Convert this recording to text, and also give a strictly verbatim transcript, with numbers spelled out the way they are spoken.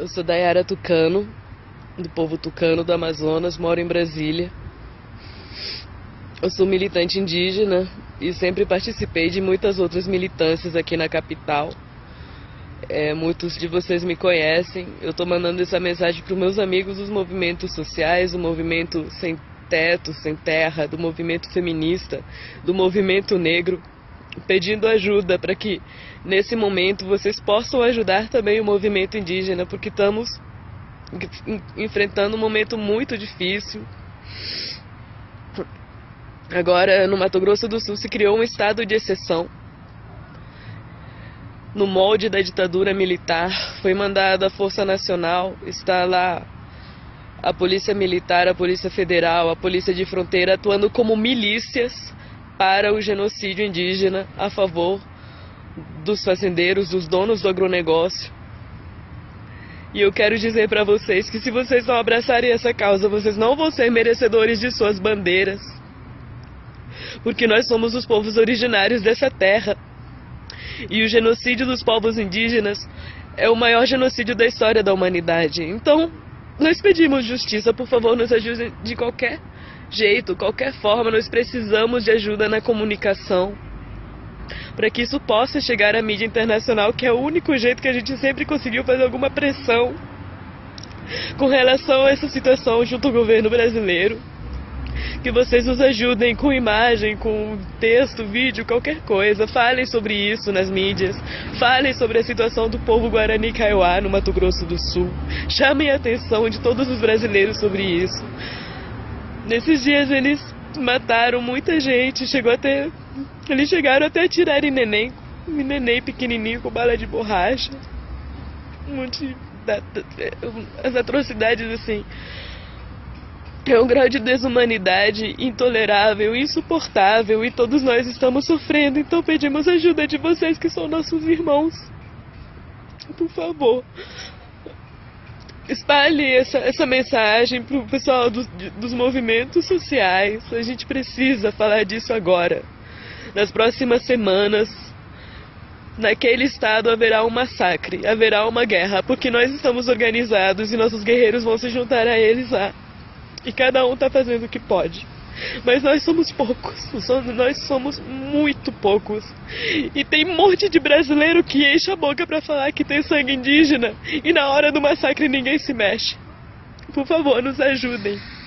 Eu sou Dayara Tucano, do povo tucano do Amazonas, moro em Brasília. Eu sou militante indígena e sempre participei de muitas outras militâncias aqui na capital. É, muitos de vocês me conhecem. Eu estou mandando essa mensagem para os meus amigos dos movimentos sociais, do movimento sem teto, sem terra, do movimento feminista, do movimento negro, pedindo ajuda para que, nesse momento, vocês possam ajudar também o movimento indígena, porque estamos enfrentando um momento muito difícil. Agora, no Mato Grosso do Sul, se criou um estado de exceção. No molde da ditadura militar, foi mandada a Força Nacional, está lá a Polícia Militar, a Polícia Federal, a Polícia de Fronteira, atuando como milícias para o genocídio indígena a favor dos fazendeiros, dos donos do agronegócio. E eu quero dizer para vocês que se vocês não abraçarem essa causa, vocês não vão ser merecedores de suas bandeiras, porque nós somos os povos originários dessa terra. E o genocídio dos povos indígenas é o maior genocídio da história da humanidade. Então, nós pedimos justiça, por favor, nos ajudem de qualquer jeito, qualquer forma. Nós precisamos de ajuda na comunicação, para que isso possa chegar à mídia internacional, que é o único jeito que a gente sempre conseguiu fazer alguma pressão com relação a essa situação junto ao governo brasileiro. Que vocês nos ajudem com imagem, com texto, vídeo, qualquer coisa. Falem sobre isso nas mídias. Falem sobre a situação do povo Guarani Kaiowá no Mato Grosso do Sul. Chamem a atenção de todos os brasileiros sobre isso. Nesses dias eles mataram muita gente. Chegou até... Eles chegaram até a tirar em neném. Em neném pequenininho com bala de borracha. Um monte... As atrocidades assim... É um grau de desumanidade intolerável, insuportável, e todos nós estamos sofrendo, então pedimos ajuda de vocês que são nossos irmãos. Por favor, espalhe essa, essa mensagem para o pessoal do, dos movimentos sociais. A gente precisa falar disso agora. Nas próximas semanas, naquele estado haverá um massacre, haverá uma guerra, porque nós estamos organizados e nossos guerreiros vão se juntar a eles lá. E cada um está fazendo o que pode. Mas nós somos poucos. Nós somos muito poucos. E tem um monte de brasileiro que enche a boca para falar que tem sangue indígena. E na hora do massacre ninguém se mexe. Por favor, nos ajudem.